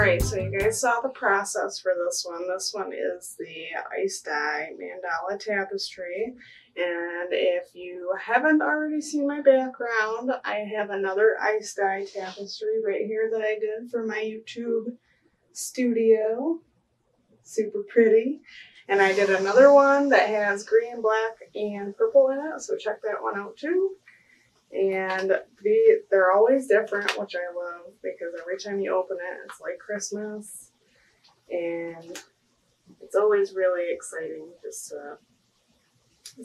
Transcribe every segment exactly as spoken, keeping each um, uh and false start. Alright, so you guys saw the process for this one. This one is the Ice Dye Mandala Tapestry. And if you haven't already seen my background, I have another Ice Dye Tapestry right here that I did for my YouTube studio. Super pretty. And I did another one that has green, black, and purple in it, so check that one out too. And the, they're always different, which I love, because every time you open it, it's like Christmas. And it's always really exciting just to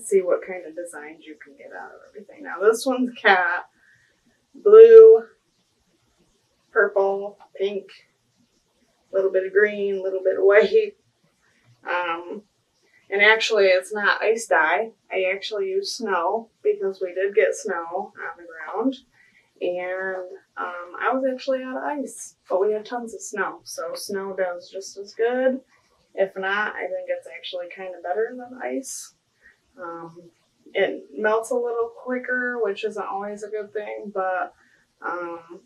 see what kind of designs you can get out of everything. Now this one's got blue, purple, pink, a little bit of green, a little bit of white. Um, And actually, it's not ice dye. I actually used snow because we did get snow on the ground. And um, I was actually out of ice, but we had tons of snow. So snow does just as good. If not, I think it's actually kind of better than ice. Um, it melts a little quicker, which isn't always a good thing, but um,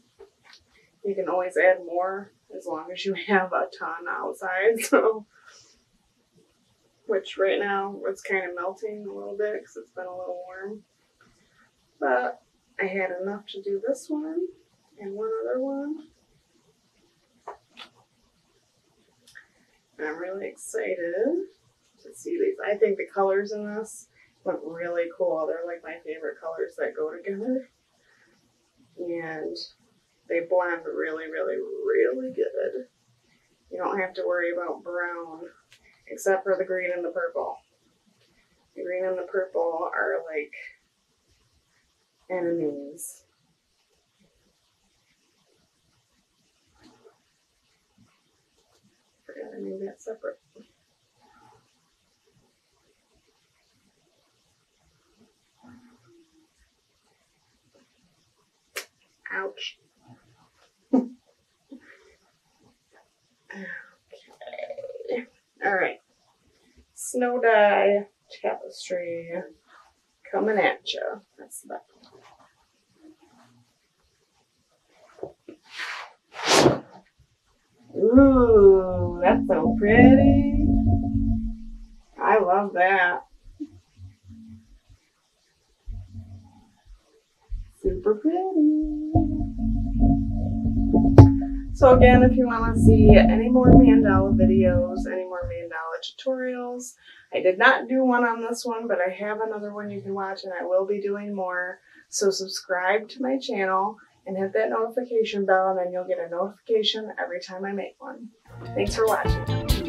you can always add more as long as you have a ton outside. So. Which right now it's kind of melting a little bit because it's been a little warm. But I had enough to do this one and one other one. And I'm really excited to see these. I think the colors in this look really cool. They're like my favorite colors that go together. And they blend really, really, really good. You don't have to worry about brown. Except for the green and the purple. The green and the purple are like enemies. Forgot I made that separate. Ouch. Okay. All right. Snow Dye Tapestry coming at you. That's the back one. Ooh, that's so pretty. I love that. Super pretty. So again, if you want to see any more mandala videos, any more mandala tutorials, I did not do one on this one, but I have another one you can watch and I will be doing more. So subscribe to my channel and hit that notification bell and then you'll get a notification every time I make one. Thanks for watching.